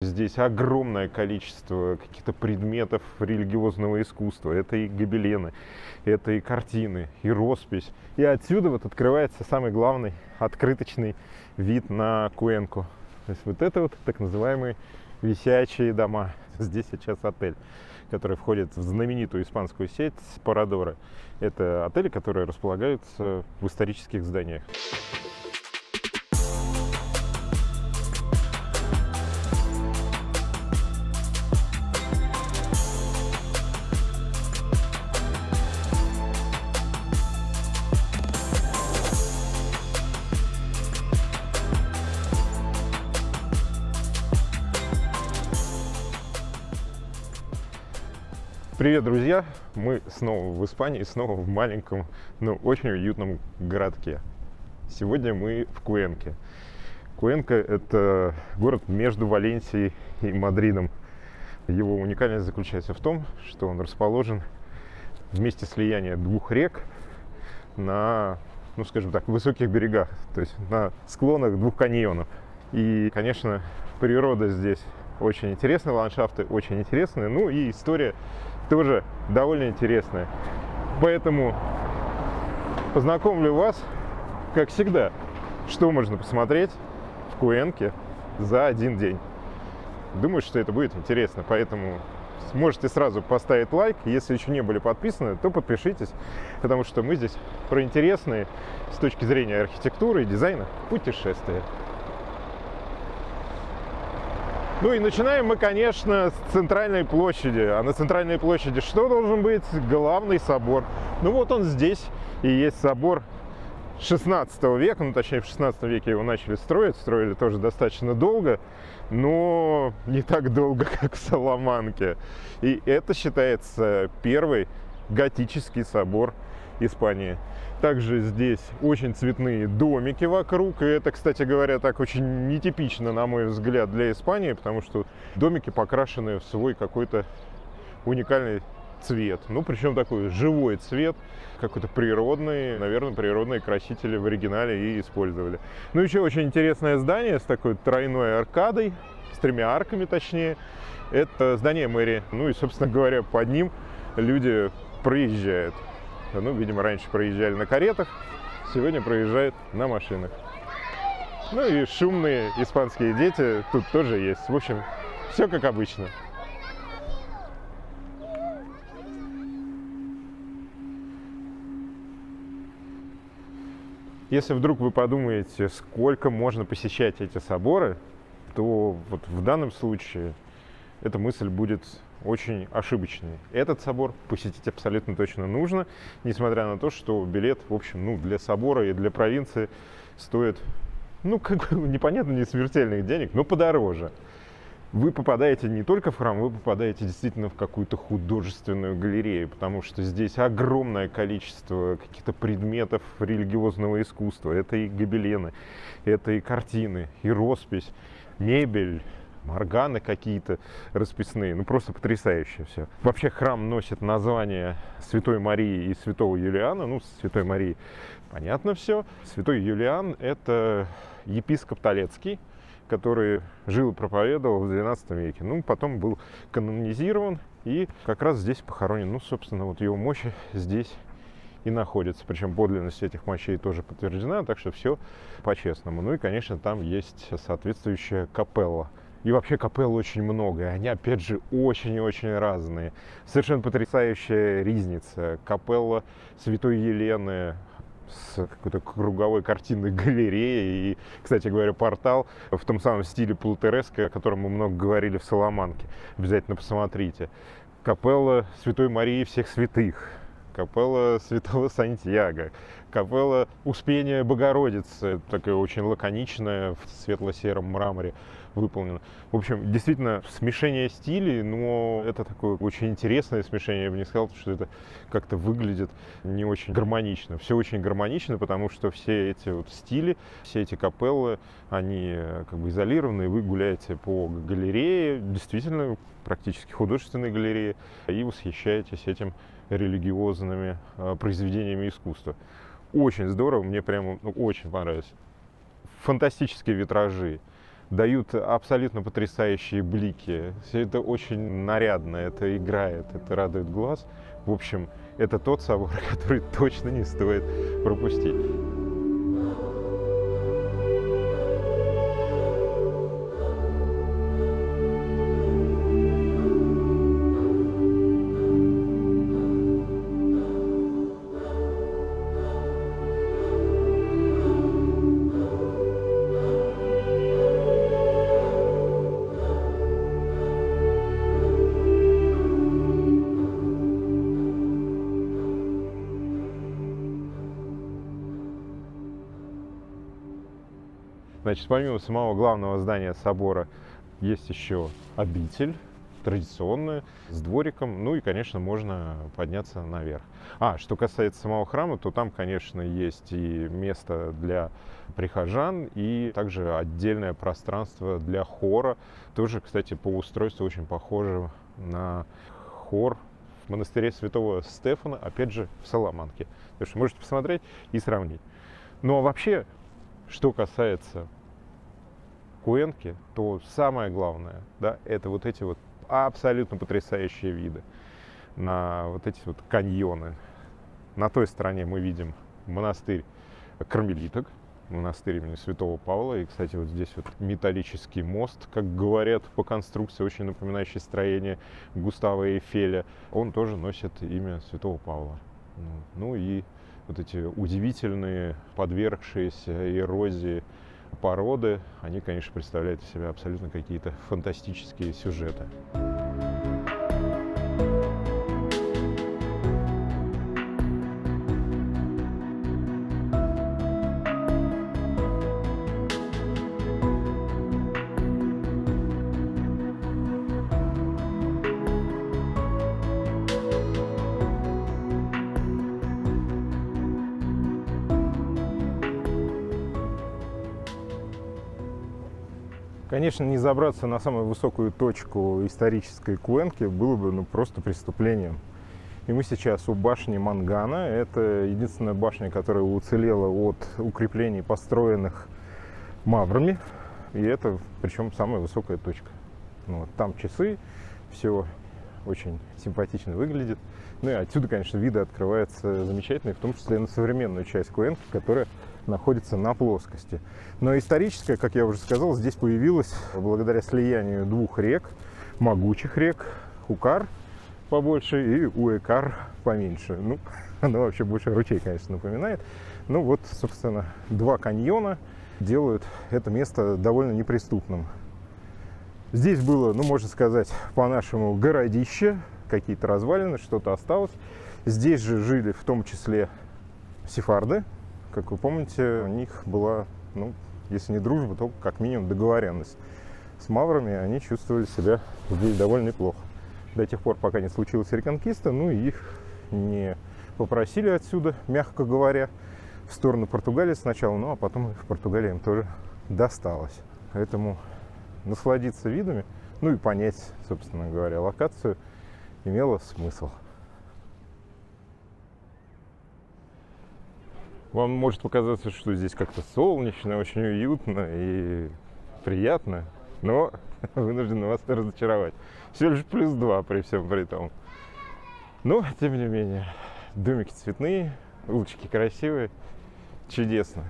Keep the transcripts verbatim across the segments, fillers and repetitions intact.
Здесь огромное количество каких-то предметов религиозного искусства. Это и гобелены, это и картины, и роспись. И отсюда вот открывается самый главный открыточный вид на Куэнку. То есть вот это вот так называемые висячие дома. Здесь сейчас отель, который входит в знаменитую испанскую сеть Парадоры. Это отели, которые располагаются в исторических зданиях. Привет, друзья! Мы снова в Испании, снова в маленьком, но очень уютном городке. Сегодня мы в Куэнке. Куэнка – это город между Валенсией и Мадридом. Его уникальность заключается в том, что он расположен в месте слияния двух рек на, ну скажем так, высоких берегах, то есть на склонах двух каньонов. И, конечно, природа здесь очень интересная, ландшафты очень интересные, ну и история тоже довольно интересная. Поэтому познакомлю вас, как всегда, что можно посмотреть в Куэнке за один день. Думаю, что это будет интересно, поэтому можете сразу поставить лайк. Если еще не были подписаны, то подпишитесь, потому что мы здесь про интересные с точки зрения архитектуры и дизайна путешествия. Ну и начинаем мы, конечно, с центральной площади. А на центральной площади что должен быть? Главный собор. Ну вот он здесь и есть собор шестнадцатого века. Ну точнее, в шестнадцатом веке его начали строить. Строили тоже достаточно долго, но не так долго, как в Саламанке. И это считается первый готический собор Испании. Также здесь очень цветные домики вокруг. И это, кстати говоря, так очень нетипично, на мой взгляд, для Испании, потому что домики покрашены в свой какой-то уникальный цвет. Ну, причем такой живой цвет, какой-то природный. Наверное, природные красители в оригинале и использовали. Ну, еще очень интересное здание с такой тройной аркадой, с тремя арками точнее. Это здание мэрии. Ну и, собственно говоря, под ним люди проезжают. Ну, видимо, раньше проезжали на каретах, сегодня проезжают на машинах. Ну и шумные испанские дети тут тоже есть. В общем, все как обычно. Если вдруг вы подумаете, сколько можно посещать эти соборы, то вот в данном случае эта мысль будет очень ошибочный. Этот собор посетить абсолютно точно нужно, несмотря на то, что билет, в общем, ну, для собора и для провинции стоит, ну, как бы, непонятно, не смертельных денег, но подороже. Вы попадаете не только в храм, вы попадаете действительно в какую-то художественную галерею, потому что здесь огромное количество каких-то предметов религиозного искусства. Это и гобелены, это и картины, и роспись, мебель, органы какие-то расписные, ну просто потрясающе все. Вообще храм носит название Святой Марии и Святого Юлиана. Ну, Святой Марии понятно все. Святой Юлиан – это епископ Толецкий, который жил и проповедовал в двенадцатом веке. Ну, потом был канонизирован и как раз здесь похоронен. Ну, собственно, вот его мощи здесь и находятся. Причем подлинность этих мощей тоже подтверждена, так что все по-честному. Ну и, конечно, там есть соответствующая капелла. И вообще капелл очень много, и они, опять же, очень и очень разные. Совершенно потрясающая ризница. Капелла Святой Елены с какой-то круговой картинной галереей. И, кстати говоря, портал в том самом стиле Плутереско, о котором мы много говорили в Саламанке. Обязательно посмотрите. Капелла Святой Марии всех святых. Капелла Святого Сантьяго, капелла Успения Богородицы, такая очень лаконичная, в светло-сером мраморе выполнена. В общем, действительно, смешение стилей, но это такое очень интересное смешение. Я бы не сказал, что это как-то выглядит не очень гармонично. Все очень гармонично, потому что все эти вот стили, все эти капеллы, они как бы изолированы, и вы гуляете по галерее, действительно, практически художественной галерее, и восхищаетесь этим религиозными э, произведениями искусства. Очень здорово, мне прямо, ну, очень понравилось. Фантастические витражи, дают абсолютно потрясающие блики. Все это очень нарядно, это играет, это радует глаз. В общем, это тот собор, который точно не стоит пропустить. Значит, помимо самого главного здания собора, есть еще обитель, традиционная, с двориком, ну и, конечно, можно подняться наверх. А, что касается самого храма, то там, конечно, есть и место для прихожан, и также отдельное пространство для хора, тоже, кстати, по устройству очень похоже на хор в монастыре Святого Стефана, опять же, в Саламанке. Так что можете посмотреть и сравнить. Ну, а вообще, что касается Куэнки, то самое главное, да, это вот эти вот абсолютно потрясающие виды на вот эти вот каньоны. На той стороне мы видим монастырь кармелиток, монастырь имени Святого Павла. И, кстати, вот здесь вот металлический мост, как говорят, по конструкции, очень напоминающий строение Густава Эйфеля. Он тоже носит имя Святого Павла. Ну и вот эти удивительные, подвергшиеся эрозии породы, они, конечно, представляют из себя абсолютно какие-то фантастические сюжеты. Конечно, не забраться на самую высокую точку исторической Куэнки было бы ну, просто преступлением. И мы сейчас у башни Мангана. Это единственная башня, которая уцелела от укреплений, построенных маврами. И это, причем, самая высокая точка. Ну, вот там часы, все очень симпатично выглядит. Ну и отсюда, конечно, виды открываются замечательные, в том числе и на современную часть Куэнки, которая находится на плоскости. Но историческая, как я уже сказал, здесь появилась благодаря слиянию двух рек, могучих рек, Укар побольше и Уэкар поменьше. Ну, она вообще больше ручей, конечно, напоминает. Ну вот, собственно, два каньона делают это место довольно неприступным. Здесь было, ну, можно сказать, по-нашему городище, какие-то развалины, что-то осталось. Здесь же жили в том числе сефарды. Как вы помните, у них была, ну, если не дружба, то как минимум договоренность. С маврами они чувствовали себя здесь довольно плохо. До тех пор, пока не случилась реконкиста, ну, и их не попросили отсюда, мягко говоря, в сторону Португалии сначала, ну, а потом в Португалии им тоже досталось. Поэтому насладиться видами, ну, и понять, собственно говоря, локацию имело смысл. Вам может показаться, что здесь как-то солнечно, очень уютно и приятно, но вынужден вас разочаровать. Всего лишь плюс два при всем при том. Но, тем не менее, домики цветные, улочки красивые, чудесно.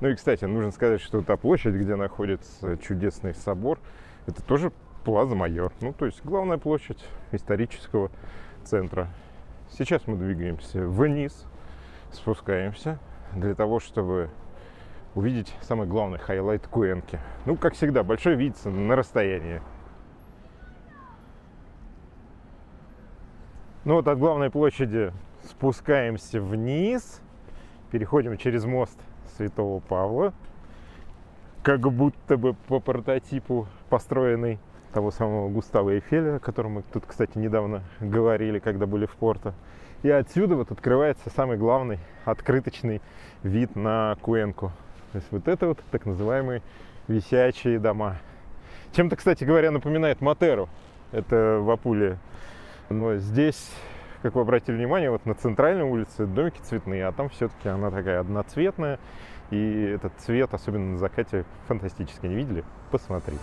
Ну и, кстати, нужно сказать, что та площадь, где находится чудесный собор, это тоже Plaza Mayor. Ну, то есть главная площадь исторического центра. Сейчас мы двигаемся вниз, спускаемся для того, чтобы увидеть самый главный хайлайт Куэнки. Ну, как всегда, большой видится на расстоянии. Ну вот от главной площади спускаемся вниз, переходим через мост Святого Павла, как будто бы по прототипу построенный того самого Густава Эйфеля, о котором мы тут, кстати, недавно говорили, когда были в Порто. И отсюда вот открывается самый главный открыточный вид на Куэнку. То есть вот это вот так называемые висячие дома. Чем-то, кстати говоря, напоминает Матеру. Это в Апулии. Но здесь, как вы обратили внимание, вот на центральной улице домики цветные, а там все-таки она такая одноцветная. И этот цвет, особенно на закате, фантастически. Не видели? Посмотрите.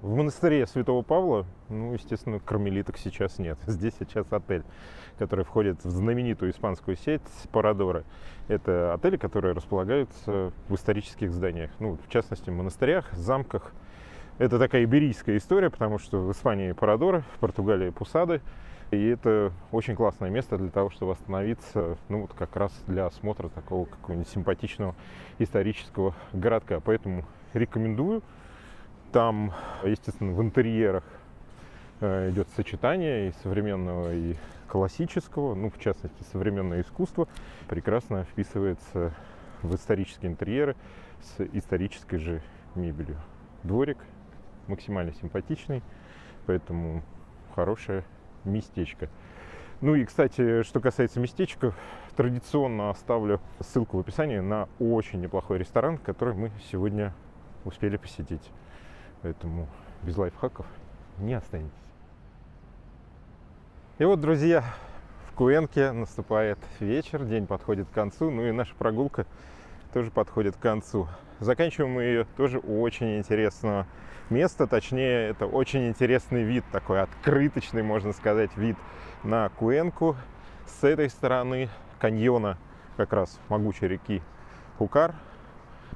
В монастыре Святого Павла, ну, естественно, кармелиток сейчас нет. Здесь сейчас отель, который входит в знаменитую испанскую сеть Парадоры. Это отели, которые располагаются в исторических зданиях, ну, в частности, в монастырях, замках. Это такая иберийская история, потому что в Испании Парадоры, в Португалии Пусады. И это очень классное место для того, чтобы остановиться, ну, вот как раз для осмотра такого какого-нибудь симпатичного исторического городка. Поэтому рекомендую. Там, естественно, в интерьерах идет сочетание и современного, и классического, ну, в частности, современное искусство прекрасно вписывается в исторические интерьеры с исторической же мебелью. Дворик максимально симпатичный, поэтому хорошее местечко. Ну и, кстати, что касается местечка, традиционно оставлю ссылку в описании на очень неплохой ресторан, который мы сегодня успели посетить. Поэтому без лайфхаков не останетесь. И вот, друзья, в Куэнке наступает вечер, день подходит к концу, ну и наша прогулка тоже подходит к концу. Заканчиваем мы ее тоже у очень интересного места, точнее, это очень интересный вид, такой открыточный, можно сказать, вид на Куэнку. С этой стороны каньона как раз могучей реки Укар.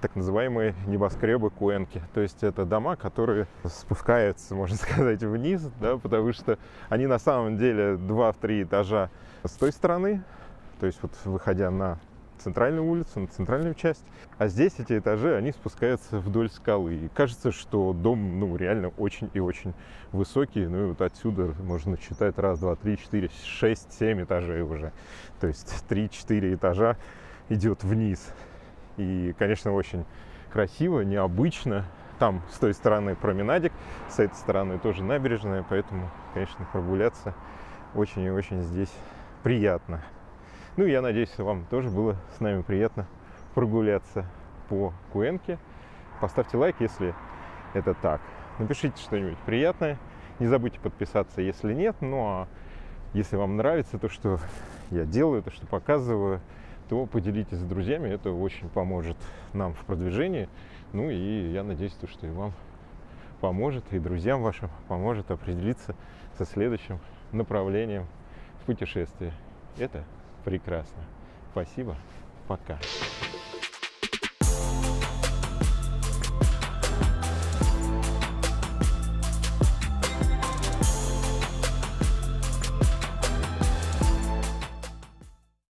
Так называемые небоскребы Куэнки. То есть это дома, которые спускаются, можно сказать, вниз, да, потому что они на самом деле два-три этажа с той стороны, то есть вот выходя на центральную улицу, на центральную часть. А здесь эти этажи, они спускаются вдоль скалы. И кажется, что дом, ну, реально очень и очень высокий. Ну и вот отсюда можно считать раз, два, три, четыре, шесть, семь этажей уже. То есть три-четыре этажа идет вниз. И, конечно, очень красиво, необычно. Там с той стороны променадик, с этой стороны тоже набережная, поэтому, конечно, прогуляться очень и очень здесь приятно. Ну, я надеюсь, вам тоже было с нами приятно прогуляться по Куэнке. Поставьте лайк, если это так. Напишите что-нибудь приятное. Не забудьте подписаться, если нет. Ну, а если вам нравится то, что я делаю, то, что показываю, то поделитесь с друзьями, это очень поможет нам в продвижении. Ну и я надеюсь, то, что и вам поможет, и друзьям вашим поможет определиться со следующим направлением в путешествии. Это прекрасно. Спасибо. Пока.